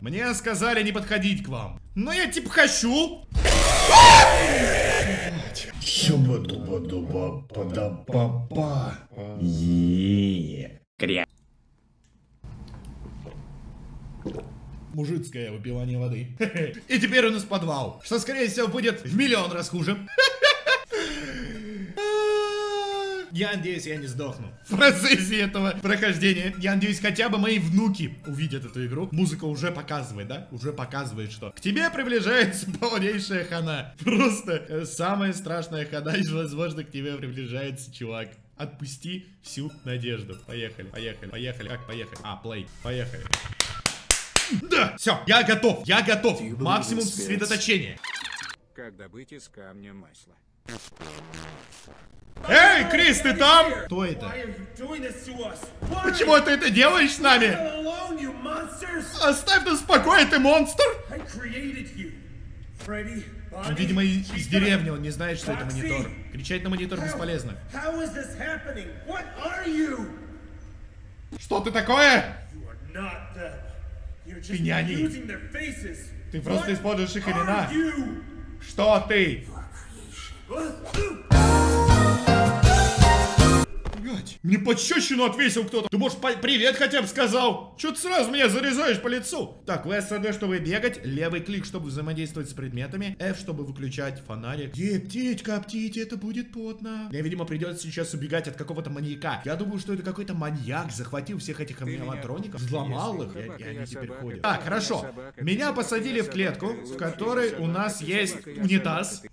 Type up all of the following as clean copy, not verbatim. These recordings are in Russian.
Мне сказали не подходить к вам. Но я типа хочу. Мужицкое выпивание воды. И теперь у нас подвал, что скорее всего будет в 1 000 000 раз хуже. Я надеюсь, я не сдохну в процессе этого прохождения. Я надеюсь, хотя бы мои внуки увидят эту игру. Музыка уже показывает, да? Уже показывает, что к тебе приближается полнейшая хана. Просто самая страшная хана из возможных, к тебе приближается чувак. Отпусти всю надежду. Поехали, поехали, поехали. Как поехали? А, плей. Поехали. Да, все, я готов, я готов. Максимум сосредоточения. Как добыть из камня масло? Эй, Крис, ты там? Кто это? Почему ты это делаешь с нами? Оставь нас в покое, ты монстр! Видимо, из деревни, он не знает, что это монитор. Кричать на монитор бесполезно. Что ты такое? Ты не они. Ты просто используешь их имена. Что ты? Мне пощёчину отвесил кто-то. Ты, может, привет хотя бы сказал? Чё ты сразу меня зарезаешь по лицу? Так, ВСД, чтобы бегать. Левый клик, чтобы взаимодействовать с предметами. F, чтобы выключать фонарик. Е, птичка, птичка, это будет потно. Мне, видимо, придется сейчас убегать от какого-то маньяка. Я думаю, что это какой-то маньяк захватил всех этих амелатроников, взломал их, и они теперь ходят. Так, хорошо. Меня посадили в клетку, в которой у нас есть унитаз.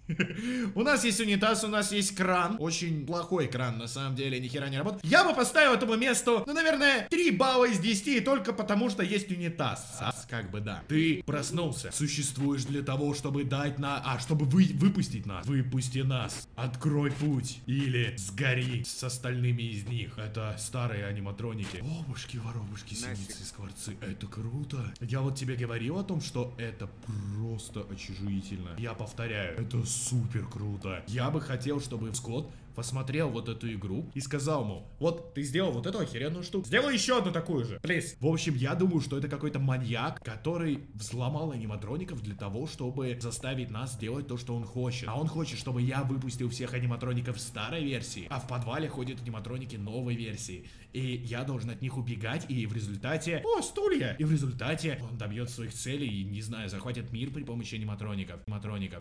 У нас есть унитаз, у нас есть кран. Очень плохой кран, на самом деле, ни хера не работает. Я бы поставил этому месту, ну, наверное, 3 балла из 10, только потому, что есть унитаз. Как бы да. Ты проснулся. Существуешь для того, чтобы дать на... А, чтобы выпустить нас. Выпусти нас. Открой путь. Или сгори с остальными из них. Это старые аниматроники. Обушки, воробушки, синицы, скворцы. Это круто. Я вот тебе говорил о том, что это просто очужительно. Я повторяю. Это супер круто. Я бы хотел, чтобы Скотт посмотрел вот эту игру и сказал ему: вот ты сделал вот эту охеренную штуку, сделай еще одну такую же, плиз. В общем, я думаю, что это какой-то маньяк, который взломал аниматроников для того, чтобы заставить нас делать то, что он хочет. А он хочет, чтобы я выпустил всех аниматроников старой версии, а в подвале ходят аниматроники новой версии. И я должен от них убегать, и в результате... О, стулья! И в результате он добьется своих целей и, не знаю, захватит мир при помощи аниматроников.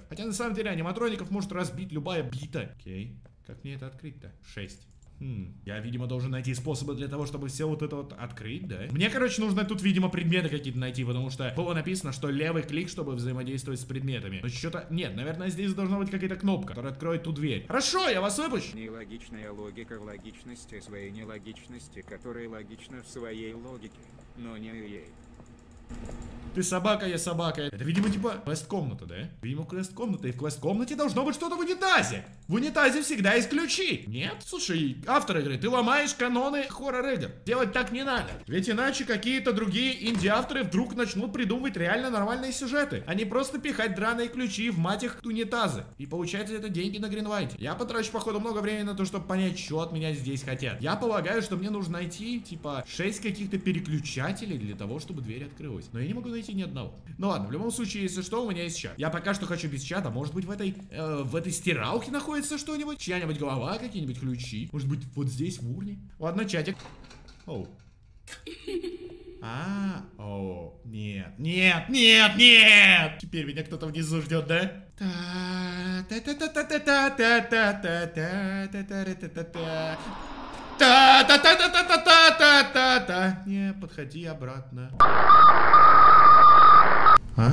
Хотя на самом деле аниматроников может разбить любая бита. Окей. Как мне это открыть-то? 6. Я, видимо, должен найти способы для того, чтобы все вот это вот открыть, да? Мне, короче, нужно тут, видимо, предметы какие-то найти, потому что было написано, что левый клик, чтобы взаимодействовать с предметами. Но что-то... Нет, наверное, здесь должна быть какая-то кнопка, которая откроет ту дверь. Хорошо, я вас выпущу. Нелогичная логика в логичности своей нелогичности, которая логична в своей логике, но не ей. Ты собака, я собака. Это, видимо, типа квест-комната, да? Видимо, квест-комната. И в квест-комнате должно быть что-то в унитазе. В унитазе всегда есть ключи. Нет? Слушай, автор игры, ты ломаешь каноны хоррор-игр. Делать так не надо. Ведь иначе какие-то другие инди-авторы вдруг начнут придумывать реально нормальные сюжеты. А не просто пихать драные ключи в мать их унитазы. И получается это деньги на Гринвайте. Я потрачу, походу, много времени на то, чтобы понять, что от меня здесь хотят. Я полагаю, что мне нужно найти, типа, 6 каких-то переключателей для того, чтобы дверь открылась. Но я не могу найти ни одного. Ну ладно, в любом случае, если что, у меня есть чат. Я пока что хочу без чата. Может быть, в этой стиралке находится что-нибудь? Чья-нибудь голова, какие-нибудь ключи? Может быть, вот здесь, в урне? Ладно, чатик. Оу. О, нет, нет, нет, нет! Теперь меня кто-то внизу ждет, да? Не, подходи обратно. А?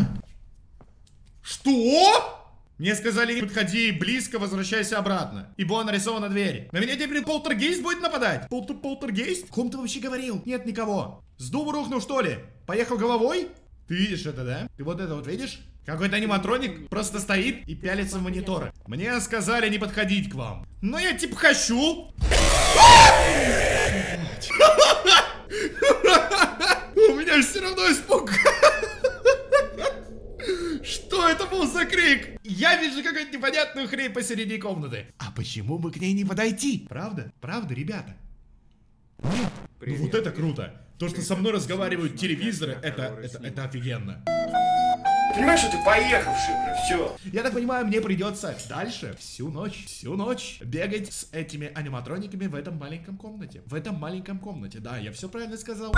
Что? Мне сказали, не подходи близко, возвращайся обратно. И была нарисована дверь. На меня теперь полтергейст будет нападать? Полтергейст? Ком ты вообще говорил? Нет никого. С дуба рухнул, что ли? Поехал головой? Ты видишь это, да? Ты вот это вот видишь? Какой-то аниматроник просто стоит и пялится в мониторы. Мне сказали не подходить к вам. Но я типа хочу. У меня все равно испуг. Что это был за крик? Я вижу какую-то непонятную хрень посередине комнаты. А почему бы к ней не подойти? Правда? Правда, ребята? Привет, ну, вот это круто. То, что со мной разговаривают телевизоры, это офигенно. Понимаешь, что ты поехавший, бля, все. Я так понимаю, мне придется дальше всю ночь бегать с этими аниматрониками в этом маленьком комнате. Да, я все правильно сказал.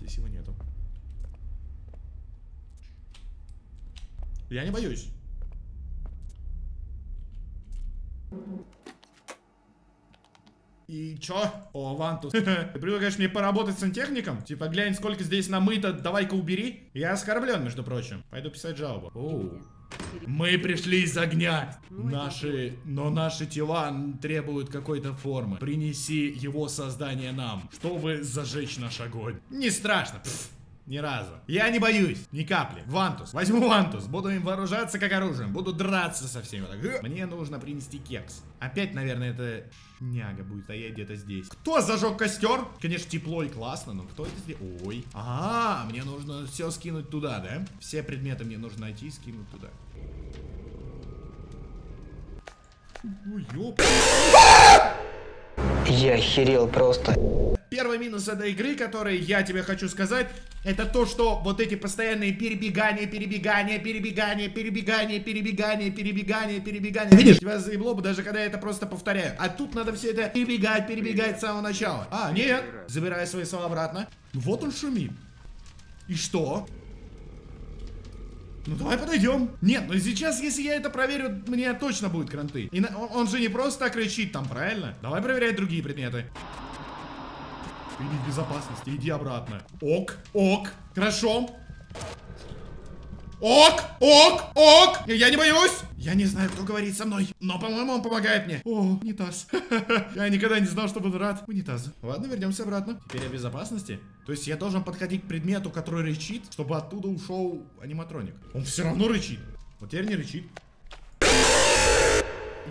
Здесь его нету. Я не боюсь. И чё? О, Вантус. Ты предлагаешь мне поработать сантехником? Типа, глянь, сколько здесь намыто, давай-ка убери. Я оскорблен, между прочим. Пойду писать жалобу. Оу. Мы пришли из огня. Но наши тела требуют какой-то формы. Принеси его создание нам, чтобы зажечь наш огонь. Не страшно. Пфф. Ни разу. Я не боюсь. Ни капли. Вантус. Возьму Вантус. Буду им вооружаться как оружием. Буду драться со всеми. Мне нужно принести кекс. Опять, наверное, это шняга будет стоять где-то здесь. Кто зажег костер? Конечно, тепло и классно, но кто это здесь? Ой. А-а-а, мне нужно все скинуть туда, да? Все предметы мне нужно найти и скинуть туда. Ой, ёп. Я охерел просто. Первый минус этой игры, который я тебе хочу сказать, это то, что вот эти постоянные перебегания. Видишь, тебя заебло бы, даже когда я это просто повторяю. А тут надо все это перебегать с самого начала. А, нет. Забираю свои слова обратно. Вот он шумит. И что? Ну давай подойдем. Нет, ну сейчас, если я это проверю, мне точно будет кранты. И он же не просто так кричит там, правильно? Давай проверять другие предметы. Ты не в безопасности, иди обратно. Ок, ок, хорошо. Ок, ок, ок. Я не боюсь. Я не знаю, кто говорит со мной, но, по-моему, он помогает мне. О, унитаз. Я никогда не знал, что буду рад унитазу. Ладно, вернемся обратно. Теперь я в безопасности. То есть я должен подходить к предмету, который рычит, чтобы оттуда ушел аниматроник. Он все равно рычит. Вот теперь не рычит.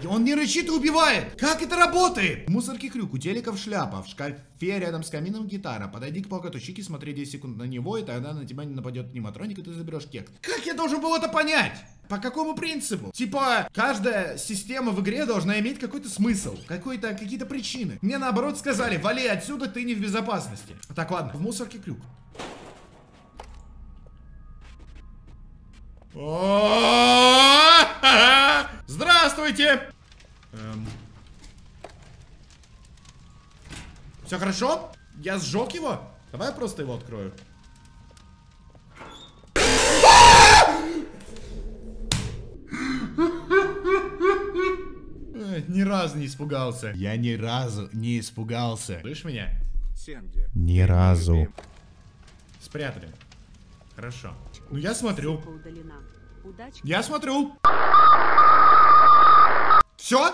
И он не рычит и убивает. Как это работает? В мусорке крюк, у телеков шляпа, в шкафе рядом с камином гитара. Подойди к покату чики, смотри 10 секунд на него, и тогда на тебя не нападет аниматроник, и ты заберешь кекс. Как я должен был это понять? По какому принципу? Типа, каждая система в игре должна иметь какой-то смысл, какие-то причины. Мне наоборот сказали, вали отсюда, ты не в безопасности. Так, ладно, в мусорке крюк. Здравствуйте! Все хорошо? Я сжег его? Давай я просто его открою. Ни разу не испугался. Я ни разу не испугался. Слышишь меня? Ни разу. Спрятали. Хорошо. Ну я смотрю. Я смотрю. Все?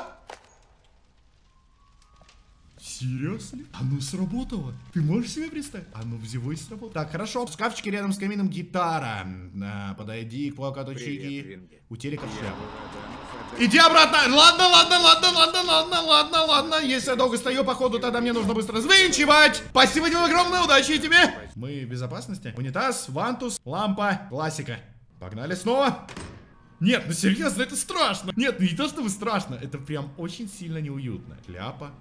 Серьезно? Оно сработало. Ты можешь себе представить? Оно взялось и сработало. Так, хорошо. В шкафчике рядом с камином гитара. На, подойди к плакату чики. У телека шляпа. Иди обратно. Ладно. Если я долго стою, походу, тогда мне нужно быстро развинчивать. Спасибо тебе огромное. Удачи тебе. Мы в безопасности. Унитаз, Вантус, лампа. Классика. Погнали снова. Нет, ну серьезно, это страшно. Нет, ну не то чтобы страшно, это прям очень сильно неуютно. Шляпа.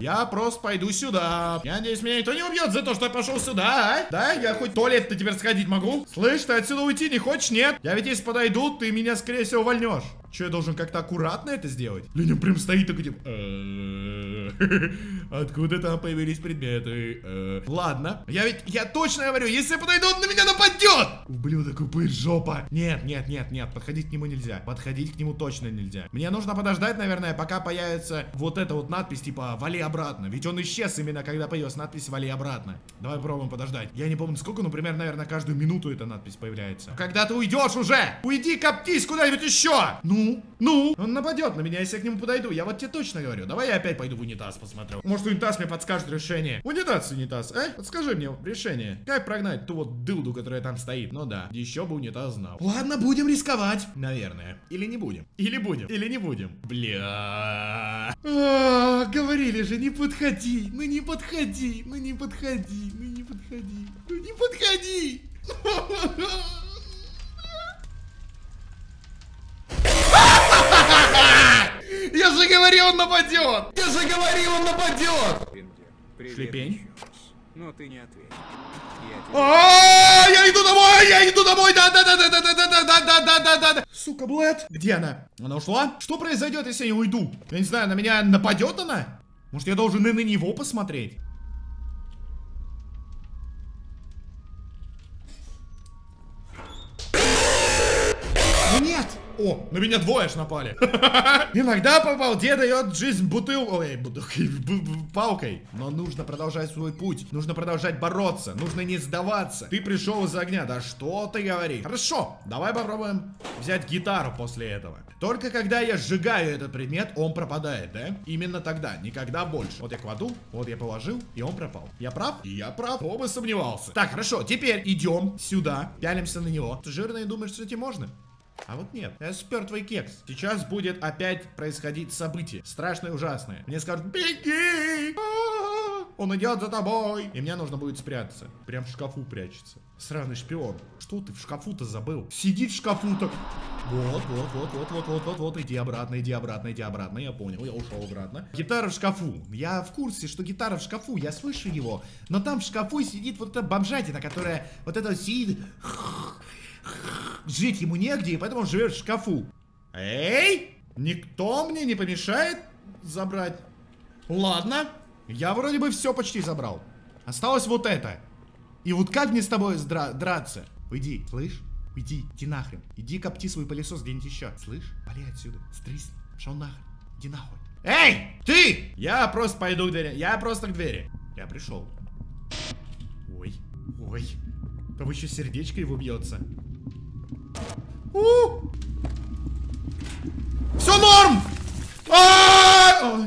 Я просто пойду сюда. Я надеюсь, меня никто не убьет за то, что я пошел сюда, а? Да, я хоть в туалет-то теперь сходить могу. Слышь, ты отсюда уйти не хочешь? Нет. Я ведь если подойду, ты меня, скорее всего, увольнешь. Че, я должен как-то аккуратно это сделать? Леня прям стоит такой, типа... Откуда там появились предметы? Ладно. Я точно говорю, если я подойду, он на меня нападет! Ублюдок, упырь, жопа. Нет. Подходить к нему нельзя. Подходить к нему точно нельзя. Мне нужно подождать, наверное, пока появится вот эта вот надпись, типа, вали обратно. Ведь он исчез именно, когда появилась надпись вали обратно. Давай попробуем подождать. Я не помню сколько, но примерно, наверное, каждую минуту эта надпись появляется. Когда ты уйдешь уже! Уйди, коптись куда-нибудь еще! Ну, он нападет на меня, если я к нему подойду. Я вот тебе точно говорю. Давай я опять пойду в унитаз посмотрю. Может, унитаз мне подскажет решение. Унитаз, а? Подскажи мне решение. Как прогнать ту вот дылду, которая там стоит? Ну да, еще бы унитаз знал. Ладно, будем рисковать. Наверное. Или не будем. Или будем. Или не будем. Бля. Говорили же, не подходи. Ну не подходи. говори, он нападет! Я же говорил, он нападет! Шлепень? Но ты не ответишь. Я иду домой! Я иду домой! Да-да-да-да-да-да-да-да-да-да-да! Сука, Блэд! Где она? Она ушла? Что произойдет, если я не уйду? Я не знаю, на меня нападет она? Может, я должен и на него посмотреть? Нет! О, на меня двое аж напали. Иногда побалде дает жизнь палкой. Но нужно продолжать свой путь. Нужно продолжать бороться. Нужно не сдаваться. Ты пришел из огня. Да что ты говоришь? Хорошо, давай попробуем взять гитару после этого. Только когда я сжигаю этот предмет, он пропадает, да? Именно тогда, никогда больше. Вот я кладу, вот я положил, и он пропал. Я прав? И я прав. Оба сомневался. Так, хорошо, теперь идем сюда. Пялимся на него. Ты жирный думаешь, что тебе можно? А вот нет, я спер твой кекс. Сейчас будет опять происходить событие. Страшное и ужасное. Мне скажут: беги! Он идет за тобой. И мне нужно будет спрятаться. Прям в шкафу прячется. Сраный шпион. Что ты в шкафу-то забыл? Сидит в шкафу так. Вот. Иди обратно. Я понял, я ушел обратно. Гитара в шкафу. Я в курсе, что гитара в шкафу. Я слышу его. Но там в шкафу сидит вот эта бомжатина, которая вот это сидит. Жить ему негде, и поэтому он живет в шкафу. Эй! Никто мне не помешает забрать. Ладно. Я вроде бы все почти забрал. Осталось вот это. И вот как мне с тобой драться? Уйди, слышь? Уйди, иди нахрен. Иди копти свой пылесос где-нибудь еще. Слышь? Вали отсюда. Стрись. Шел нахрен. Иди нахуй. Эй! Ты! Я просто пойду к двери. Я просто к двери. Я пришел. Ой. Ой. Там еще сердечко его бьется. Все норм!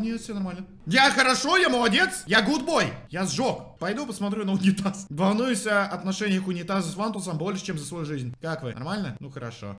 Нет, все нормально. Я хорошо, я молодец, я гудбой. Я сжег. Пойду посмотрю на унитаз. Волнуюсь о отношениях унитаза с Вантусом больше, чем за свою жизнь. Как вы? Нормально? Ну хорошо.